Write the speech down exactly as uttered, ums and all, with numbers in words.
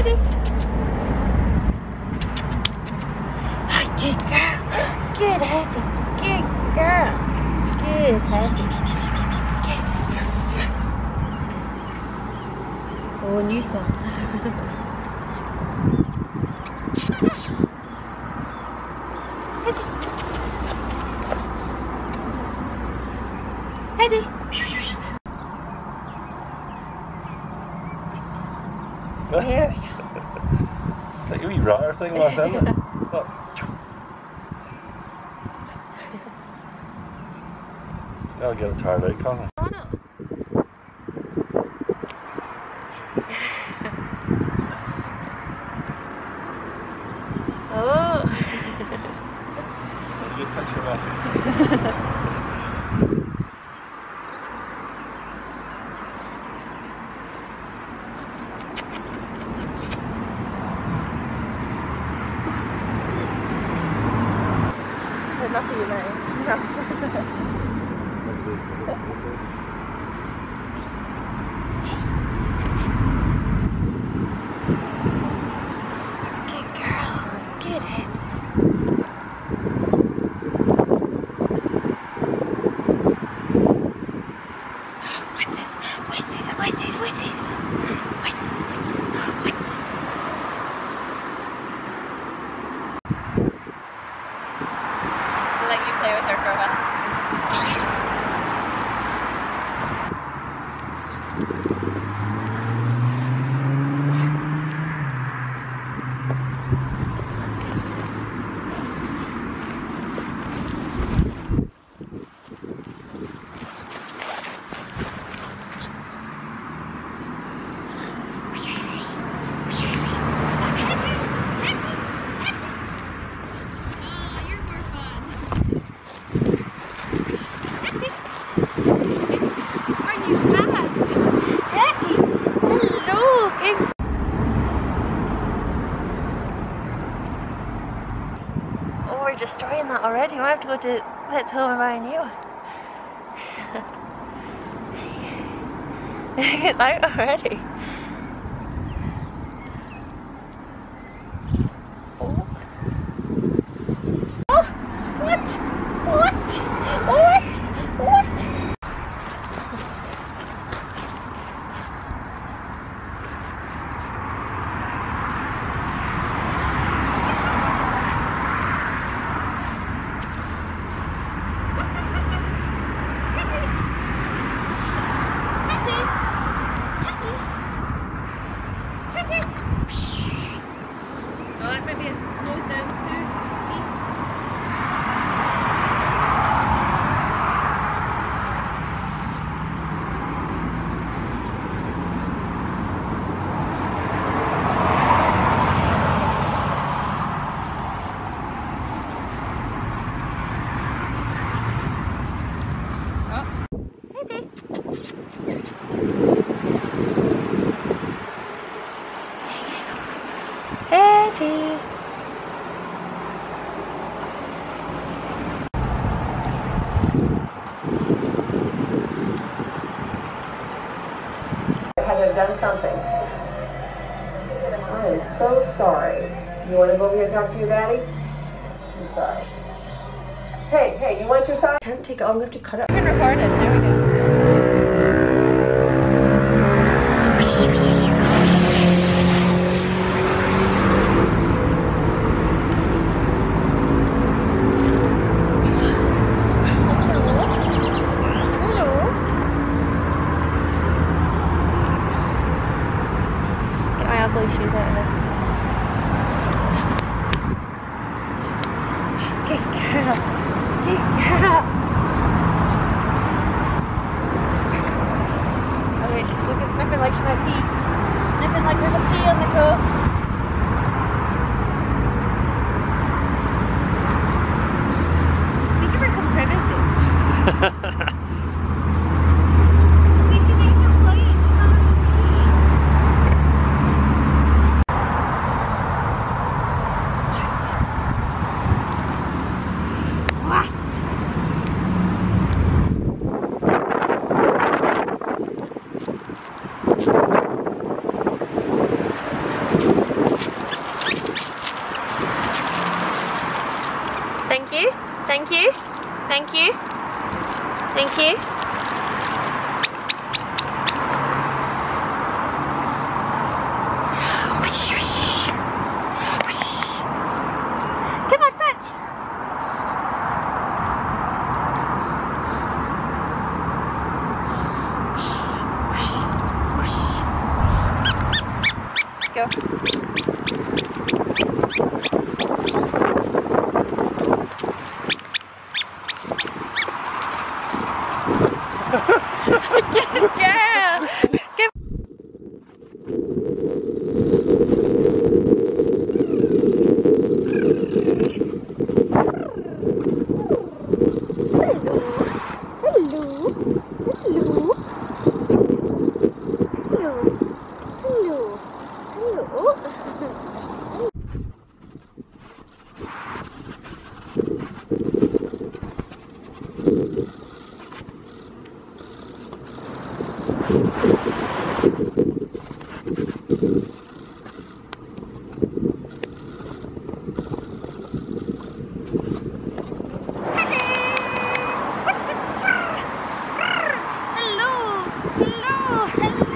Hetty. Good girl. Good Hetty. Good girl. Good Hetty. Good. Oh, new smell. Hetty. Hetty. There we go. That wee ratter thing left in it. Look. I'll get it tired out, can't I? Oh, no. Oh. That's a good picture of it. Enough of you, mate. Enough. Good girl. Good head. What's this? What's this? What's this? What's this? What's this? What's this? What's this? Let you play with her for a while. Oh, we're destroying that already. We have to go to Pet's Home and buy a new one. It's out already. Oh. Oh, what? What? What? What? Oh, that might be a nose down poo. Hetty. Has I done something? I am so sorry. You want to go over here and talk to your daddy? I'm sorry. Hey, hey, you want your side? I can't take it on. We have to cut it. We can record it. There we go. Ugly shoes out of it. Good girl. Good girl. Oh wait, she's looking, sniffing like she might pee. Sniffing like there's a pee on the coat. Thank you. Thank you. Thank you. Come on, fetch. Go. Good girl. Good. Hello. Hello. Hello. Hello. Hello. Hello. Hello. Hello.